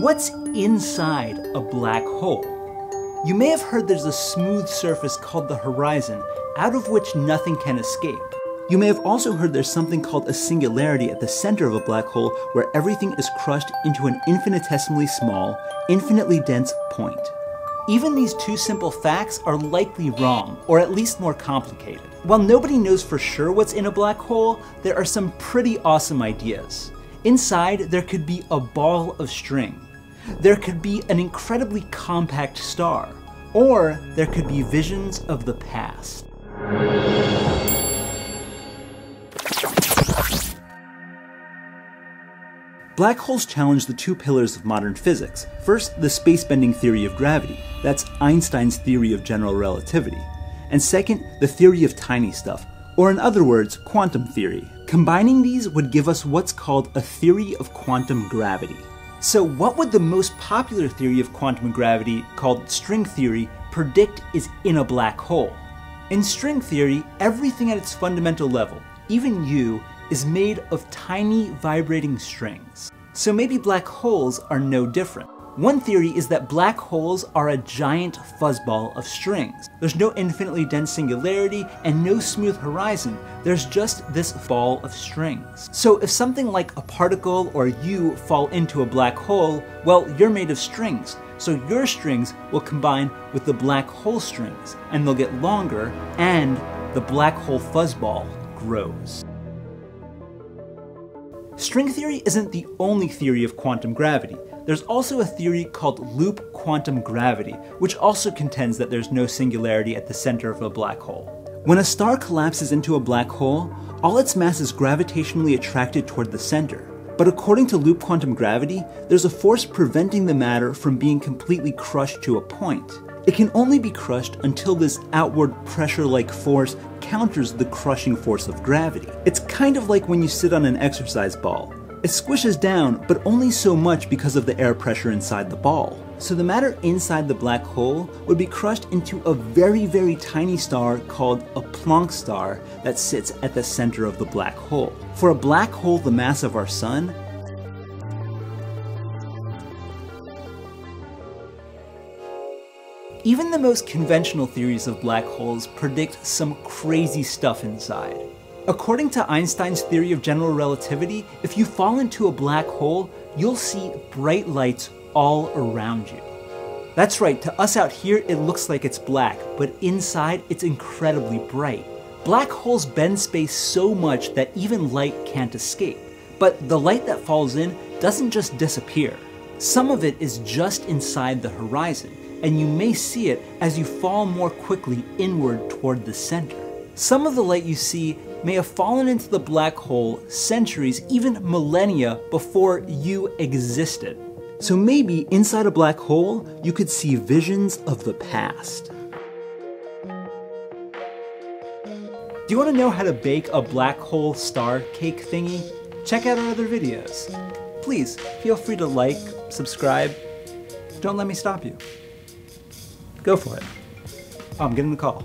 What's inside a black hole? You may have heard there's a smooth surface called the horizon, out of which nothing can escape. You may have also heard there's something called a singularity at the center of a black hole, where everything is crushed into an infinitesimally small, infinitely dense point. Even these two simple facts are likely wrong, or at least more complicated. While nobody knows for sure what's in a black hole, there are some pretty awesome ideas. Inside, there could be a ball of string. There could be an incredibly compact star. Or there could be visions of the past. Black holes challenge the two pillars of modern physics. First, the space-bending theory of gravity. That's Einstein's theory of general relativity. And second, the theory of tiny stuff, or in other words, quantum theory. Combining these would give us what's called a theory of quantum gravity. So what would the most popular theory of quantum gravity, called string theory, predict is in a black hole? In string theory, everything at its fundamental level, even you, is made of tiny vibrating strings. So maybe black holes are no different. One theory is that black holes are a giant fuzzball of strings. There's no infinitely dense singularity and no smooth horizon. There's just this ball of strings. So if something like a particle or you fall into a black hole, well, you're made of strings. So your strings will combine with the black hole strings, and they'll get longer, and the black hole fuzzball grows. String theory isn't the only theory of quantum gravity. There's also a theory called loop quantum gravity, which also contends that there's no singularity at the center of a black hole. When a star collapses into a black hole, all its mass is gravitationally attracted toward the center. But according to loop quantum gravity, there's a force preventing the matter from being completely crushed to a point. It can only be crushed until this outward pressure-like force counters the crushing force of gravity. It's kind of like when you sit on an exercise ball. It squishes down, but only so much because of the air pressure inside the ball. So the matter inside the black hole would be crushed into a very, very tiny star called a Planck star that sits at the center of the black hole. For a black hole the mass of our sun, even the most conventional theories of black holes predict some crazy stuff inside. According to Einstein's theory of general relativity, if you fall into a black hole, you'll see bright lights all around you. That's right, to us out here it looks like it's black, but inside it's incredibly bright. Black holes bend space so much that even light can't escape. But the light that falls in doesn't just disappear. Some of it is just inside the horizon, and you may see it as you fall more quickly inward toward the center. Some of the light you see may have fallen into the black hole centuries, even millennia, before you existed. So maybe inside a black hole, you could see visions of the past. Do you want to know how to bake a black hole star cake thingy? Check out our other videos. Please feel free to like, subscribe. Don't let me stop you. Go for it. Oh, I'm getting the call.